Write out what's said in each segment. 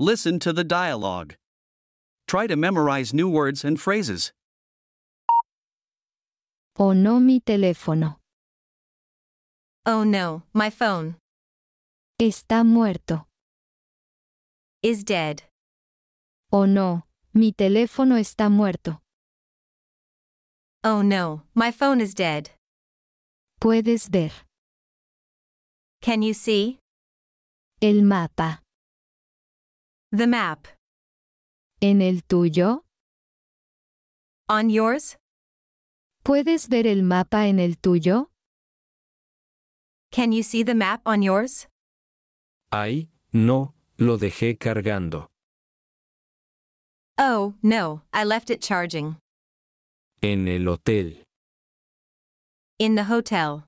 Listen to the dialogue. Try to memorize new words and phrases. Oh no, mi teléfono. Oh no, my phone. Está muerto. Is dead. Oh no, mi teléfono está muerto. Oh no, my phone is dead. Puedes ver. Can you see? El mapa. The map. ¿En el tuyo? On yours? ¿Puedes ver el mapa en el tuyo? Can you see the map on yours? Ay, no, lo dejé cargando. Oh, no, I left it charging. En el hotel. In the hotel.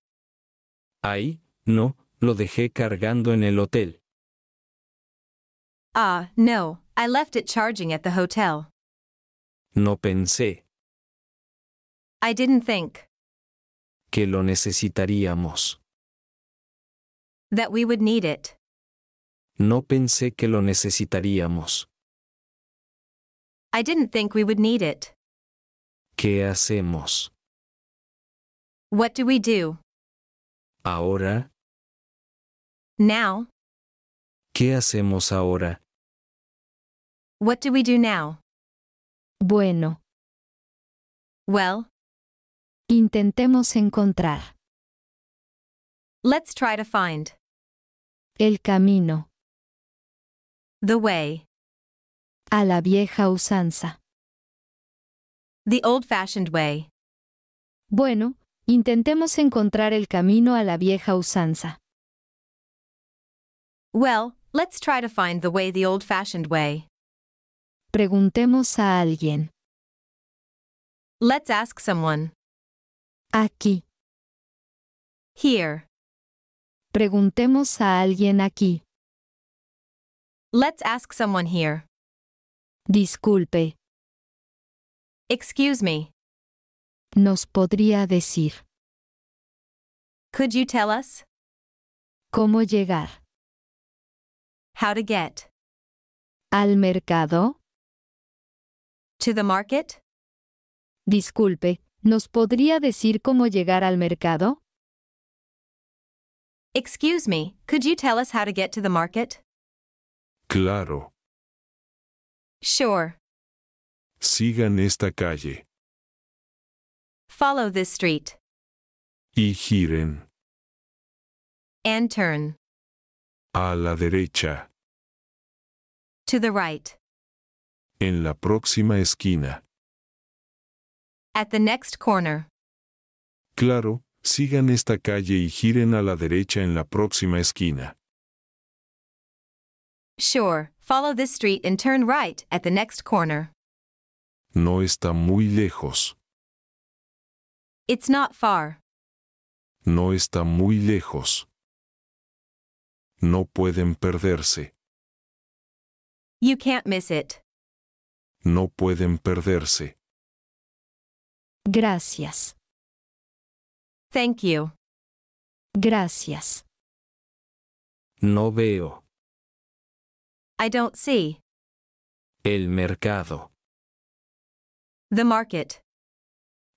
Ay, no, lo dejé cargando en el hotel. Ah, no, I left it charging at the hotel. No pensé. I didn't think. Que lo necesitaríamos. That we would need it. No pensé que lo necesitaríamos. I didn't think we would need it. ¿Qué hacemos? What do we do? Ahora. Now. ¿Qué hacemos ahora? What do we do now? Bueno. Well. Intentemos encontrar. Let's try to find. El camino. The way. A la vieja usanza. The old-fashioned way. Bueno, intentemos encontrar el camino a la vieja usanza. Well, let's try to find the way the old-fashioned way. Preguntemos a alguien. Let's ask someone. Aquí. Here. Preguntemos a alguien aquí. Let's ask someone here. Disculpe. Excuse me. ¿Nos podría decir? Could you tell us? ¿Cómo llegar? How to get. Al mercado. To the market. Disculpe, ¿nos podría decir cómo llegar al mercado? Excuse me, could you tell us how to get to the market? Claro. Sure. Sigan esta calle. Follow this street. Y giren. And turn. A la derecha. To the right. En la próxima esquina. At the next corner. Claro, sigan esta calle y giren a la derecha en la próxima esquina. Sure, follow this street and turn right at the next corner. No está muy lejos. It's not far. No está muy lejos. No pueden perderse. You can't miss it. No pueden perderse. Gracias. Thank you. Gracias. No veo. I don't see. El mercado. The market.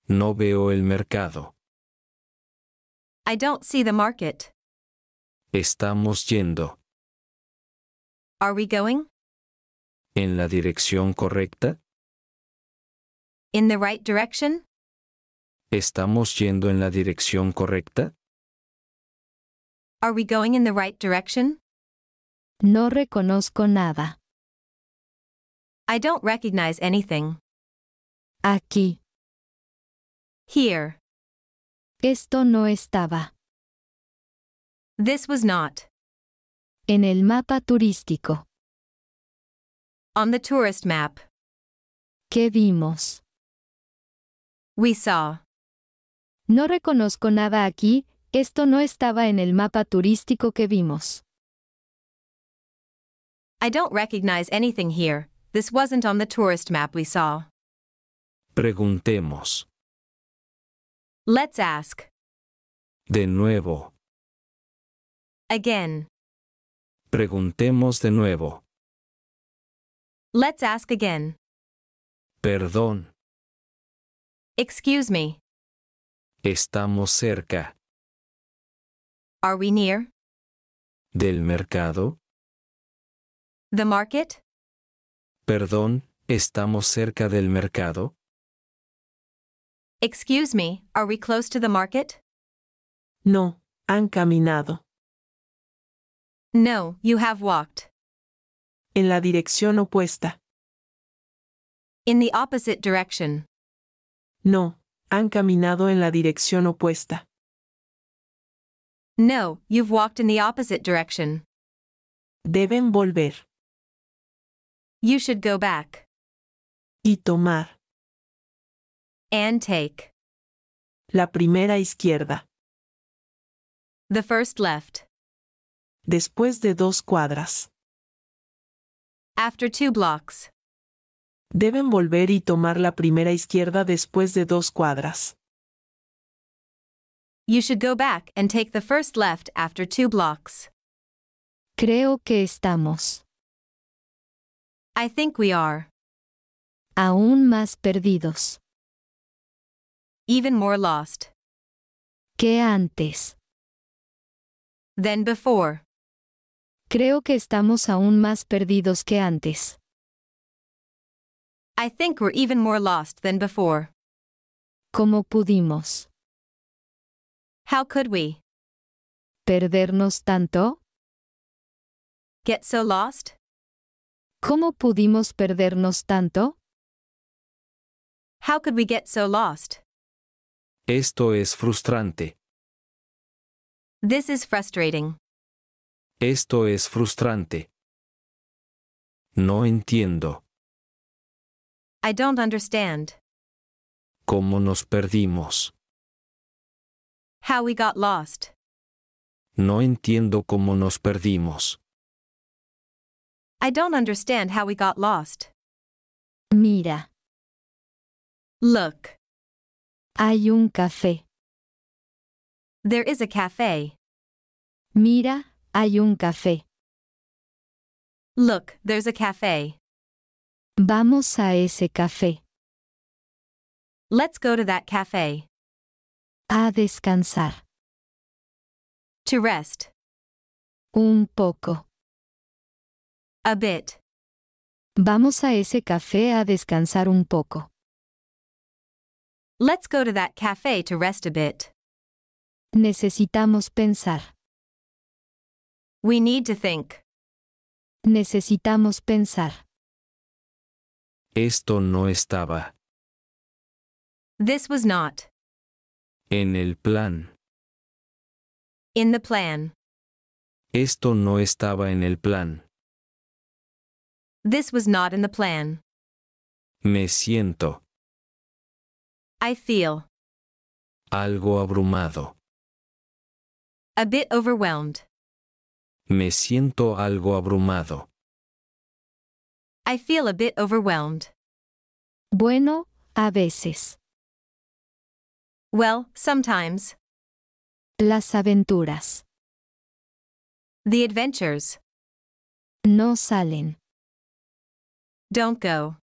No veo el mercado. I don't see the market. Estamos yendo. Are we going? ¿En la dirección correcta? In the right direction? ¿Estamos yendo en la dirección correcta? Are we going in the right direction? No reconozco nada. I don't recognize anything. Aquí. Here. Esto no estaba. This was not. En el mapa turístico. On the tourist map. ¿Qué vimos? We saw. No reconozco nada aquí, esto no estaba en el mapa turístico que vimos. I don't recognize anything here, this wasn't on the tourist map we saw. Preguntemos. Let's ask. De nuevo. Again. Preguntemos de nuevo. Let's ask again. Perdón. Excuse me. Estamos cerca. Are we near? Del mercado. The market? Perdón, ¿estamos cerca del mercado? Excuse me, are we close to the market? No, han caminado. No, you have walked. En la dirección opuesta. In the opposite direction. No, han caminado en la dirección opuesta. No, you've walked in the opposite direction. Deben volver. You should go back. Y tomar. And take. La primera izquierda. The first left. Después de 2 cuadras. After 2 blocks. Deben volver y tomar la primera izquierda después de 2 cuadras. You should go back and take the first left after 2 blocks. Creo que estamos. I think we are. Aún más perdidos. Even more lost. Que antes. Than before. Creo que estamos aún más perdidos que antes. I think we're even more lost than before. ¿Cómo pudimos? How could we? ¿Perdernos tanto? Get so lost? ¿Cómo pudimos perdernos tanto? How could we get so lost? Esto es frustrante. This is frustrating. Esto es frustrante. No entiendo. I don't understand. ¿Cómo nos perdimos? How we got lost. No entiendo cómo nos perdimos. I don't understand how we got lost. Mira. Look. Hay un café. There is a café. Mira, hay un café. Look, there's a café. Vamos a ese café. Let's go to that café. A descansar. To rest. Un poco. A bit. Vamos a ese café a descansar un poco. Let's go to that café to rest a bit. Necesitamos pensar. We need to think. Necesitamos pensar. Esto no estaba. This was not. En el plan. In the plan. Esto no estaba en el plan. This was not in the plan. Me siento. I feel. Algo abrumado. A bit overwhelmed. Me siento algo abrumado. I feel a bit overwhelmed. Bueno, a veces. Well, sometimes. Las aventuras. The adventures. No salen. Don't go.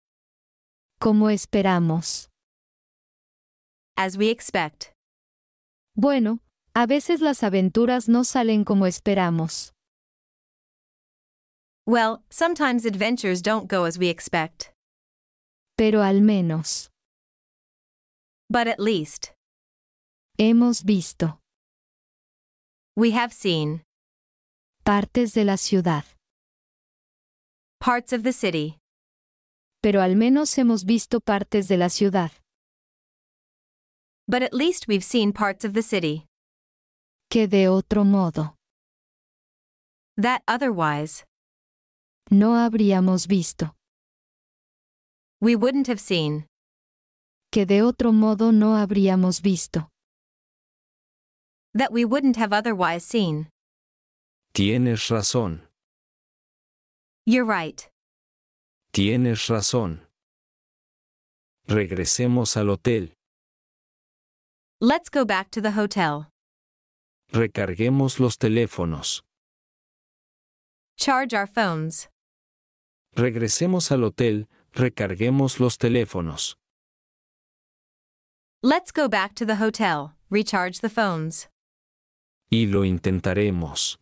Como esperamos. As we expect. Bueno, a veces las aventuras no salen como esperamos. Well, sometimes adventures don't go as we expect. Pero al menos. But at least. Hemos visto. We have seen. Partes de la ciudad. Parts of the city. Pero al menos hemos visto partes de la ciudad. But at least we've seen parts of the city. Que de otro modo. That otherwise. No habríamos visto. We wouldn't have seen. Que de otro modo no habríamos visto. That we wouldn't have otherwise seen. Tienes razón. You're right. Tienes razón. Regresemos al hotel. Let's go back to the hotel. Recarguemos los teléfonos. Charge our phones. Regresemos al hotel, recarguemos los teléfonos. Let's go back to the hotel, recharge the phones. Y lo intentaremos.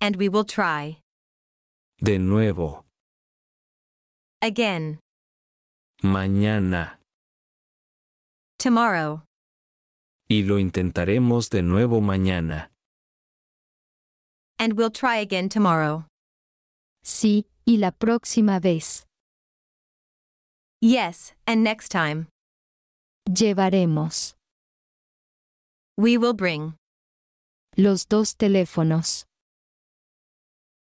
And we will try. De nuevo. Again. Mañana. Tomorrow. Y lo intentaremos de nuevo mañana. And we'll try again tomorrow. Sí, y la próxima vez. Yes, and next time. Llevaremos. We will bring. Los dos teléfonos.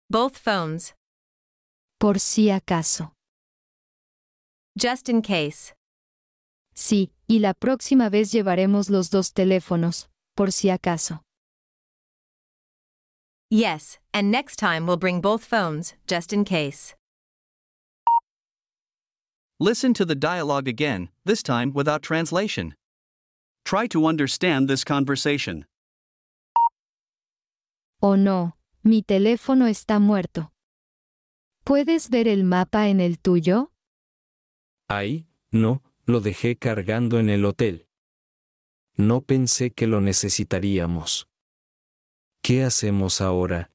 Both phones. Por si acaso. Just in case. Sí, y la próxima vez llevaremos los dos teléfonos, por si acaso. Yes, and next time we'll bring both phones, just in case. Listen to the dialogue again, this time without translation. Try to understand this conversation. Oh no, mi teléfono está muerto. ¿Puedes ver el mapa en el tuyo? Ay, no, lo dejé cargando en el hotel. No pensé que lo necesitaríamos. ¿Qué hacemos ahora?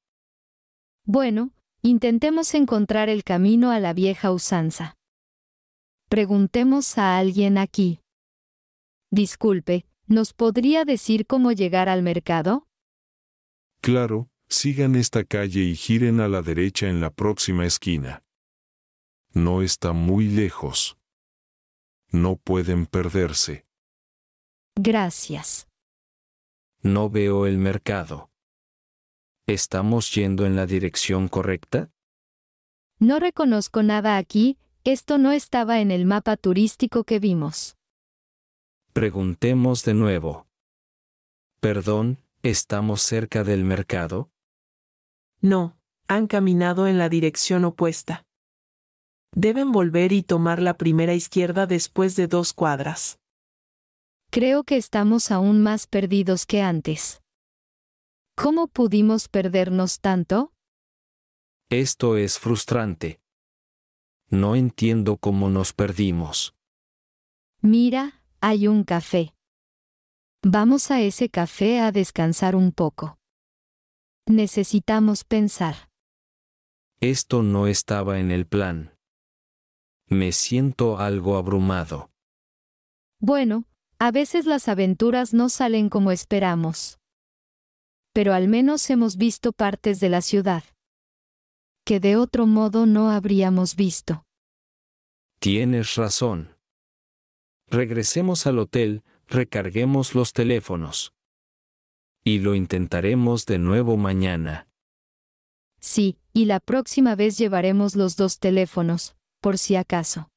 Bueno, intentemos encontrar el camino a la vieja usanza. Preguntemos a alguien aquí. Disculpe, ¿nos podría decir cómo llegar al mercado? Claro, sigan esta calle y giren a la derecha en la próxima esquina. No está muy lejos. No pueden perderse. Gracias. No veo el mercado. ¿Estamos yendo en la dirección correcta? No reconozco nada aquí, esto no estaba en el mapa turístico que vimos. Preguntemos de nuevo. Perdón, ¿estamos cerca del mercado? No, han caminado en la dirección opuesta. Deben volver y tomar la primera izquierda después de 2 cuadras. Creo que estamos aún más perdidos que antes. ¿Cómo pudimos perdernos tanto? Esto es frustrante. No entiendo cómo nos perdimos. Mira, hay un café. Vamos a ese café a descansar un poco. Necesitamos pensar. Esto no estaba en el plan. Me siento algo abrumado. Bueno, a veces las aventuras no salen como esperamos. Pero al menos hemos visto partes de la ciudad que de otro modo no habríamos visto. Tienes razón. Regresemos al hotel, recarguemos los teléfonos. Y lo intentaremos de nuevo mañana. Sí, y la próxima vez llevaremos los dos teléfonos, por si acaso.